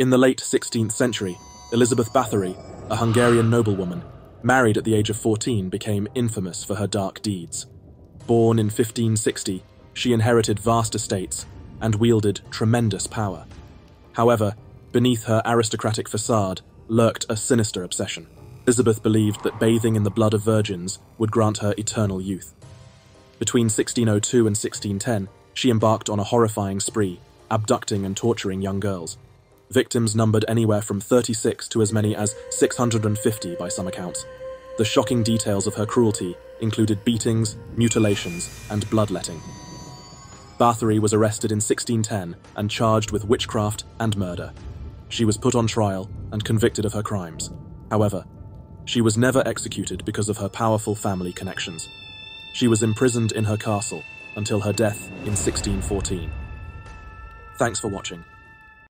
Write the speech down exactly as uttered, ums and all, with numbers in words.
In the late sixteenth century, Elizabeth Báthory, a Hungarian noblewoman, married at the age of fourteen, became infamous for her dark deeds. Born in fifteen sixty, she inherited vast estates and wielded tremendous power. However, beneath her aristocratic facade lurked a sinister obsession. Elizabeth believed that bathing in the blood of virgins would grant her eternal youth. Between sixteen oh two and sixteen ten, she embarked on a horrifying spree, abducting and torturing young girls. Victims numbered anywhere from thirty-six to as many as six hundred fifty by some accounts. The shocking details of her cruelty included beatings, mutilations, and bloodletting. Báthory was arrested in sixteen ten and charged with witchcraft and murder. She was put on trial and convicted of her crimes. However, she was never executed because of her powerful family connections. She was imprisoned in her castle until her death in sixteen fourteen. Thanks for watching.